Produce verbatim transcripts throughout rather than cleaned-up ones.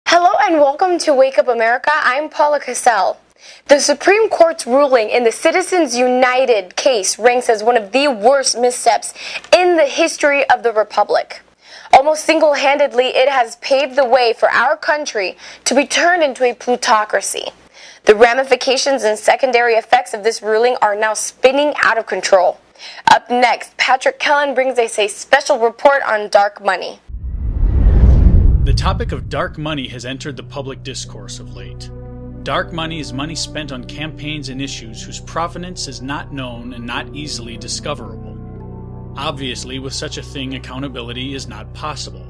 Hello and welcome to Wake Up America. I'm Paula Cassell. The Supreme Court's ruling in the Citizens United case ranks as one of the worst missteps in the history of the Republic. Almost single-handedly, it has paved the way for our country to be turned into a plutocracy. The ramifications and secondary effects of this ruling are now spinning out of control. Up next, Patrick Kellen brings us a special report on dark money. The topic of dark money has entered the public discourse of late. Dark money is money spent on campaigns and issues whose provenance is not known and not easily discoverable. Obviously, with such a thing, accountability is not possible.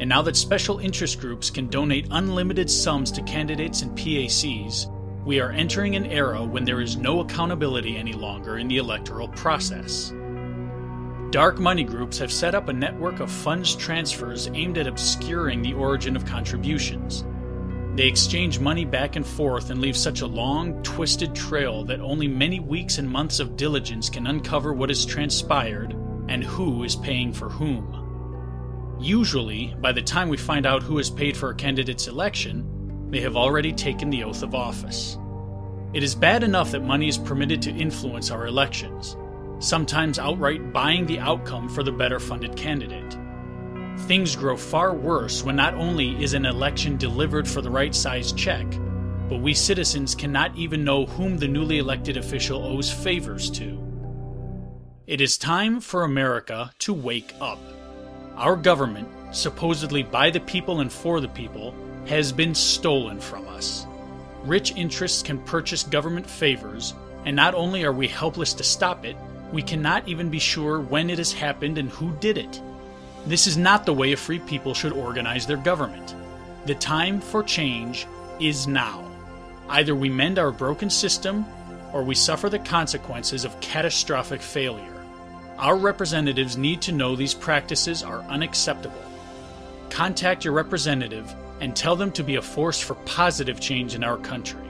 And now that special interest groups can donate unlimited sums to candidates and P A Cs, we are entering an era when there is no accountability any longer in the electoral process. Dark money groups have set up a network of funds transfers aimed at obscuring the origin of contributions. They exchange money back and forth and leave such a long, twisted trail that only many weeks and months of diligence can uncover what has transpired and who is paying for whom. Usually, by the time we find out who has paid for a candidate's election, they have already taken the oath of office. It is bad enough that money is permitted to influence our elections, sometimes outright buying the outcome for the better-funded candidate. Things grow far worse when not only is an election delivered for the right-sized check, but we citizens cannot even know whom the newly elected official owes favors to. It is time for America to wake up. Our government, supposedly by the people and for the people, has been stolen from us. Rich interests can purchase government favors, and not only are we helpless to stop it, we cannot even be sure when it has happened and who did it. This is not the way a free people should organize their government. The time for change is now. Either we mend our broken system, or we suffer the consequences of catastrophic failure. Our representatives need to know these practices are unacceptable. Contact your representative and tell them to be a force for positive change in our country.